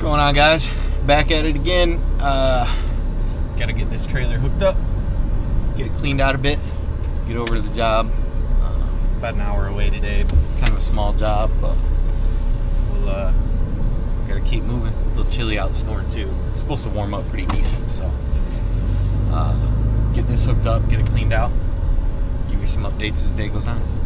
What's going on, guys? Back at it again. Gotta get this trailer hooked up, get it cleaned out a bit, get over to the job. About an hour away today, kind of a small job, but we'll gotta keep moving. A little chilly out this morning too. It's supposed to warm up pretty decent, so get this hooked up, get it cleaned out, give you some updates as the day goes on.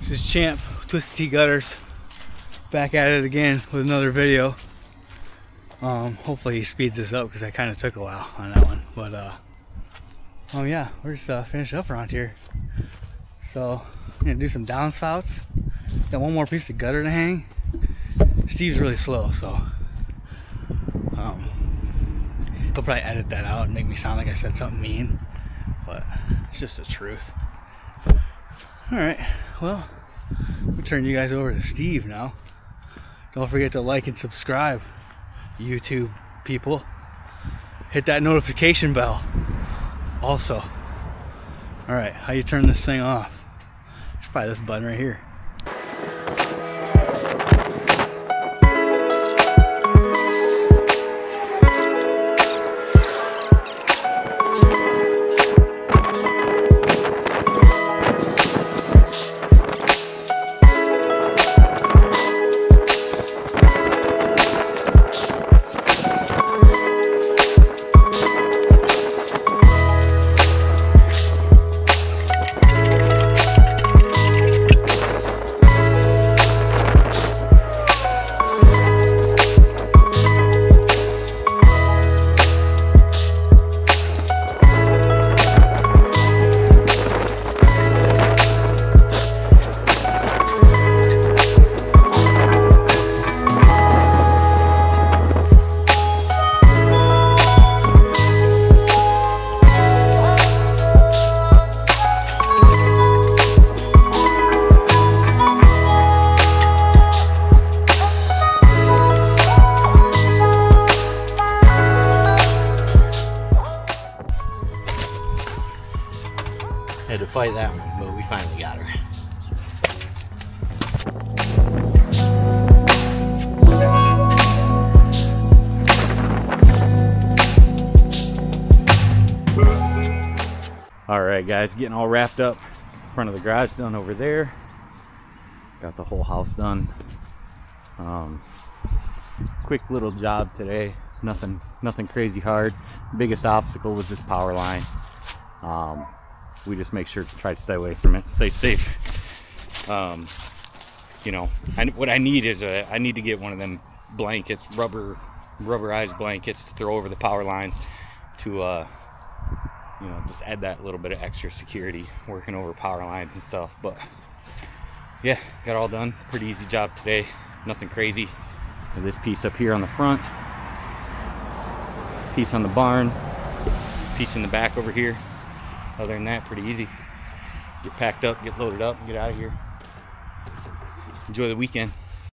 This is Champ, Twisted T Gutters, back at it again with another video. Hopefully he speeds this up because I kind of took a while on that one. But yeah, we're just finished up around here. So I'm gonna do some downspouts. Got one more piece of gutter to hang. Steve's really slow, so he'll probably edit that out and make me sound like I said something mean, but it's just the truth. All right, well, we'll turn you guys over to Steve now. Don't forget to like and subscribe, YouTube people. Hit that notification bell also. All right, how you turn this thing off? It's probably this button right here. fight that one, but we finally got her. Alright guys, getting all wrapped up. Front of the garage done over there. Got the whole house done. Quick little job today. Nothing crazy hard. Biggest obstacle was this power line. We just make sure to try to stay away from it, stay safe. You know, what I need is I need to get one of them blankets, rubberized blankets to throw over the power lines to you know, just add that little bit of extra security working over power lines and stuff. But yeah, got all done. Pretty easy job today, nothing crazy. And this piece up here on the front, piece on the barn, piece in the back over here. Other than that, pretty easy. Get packed up, get loaded up, get out of here. Enjoy the weekend.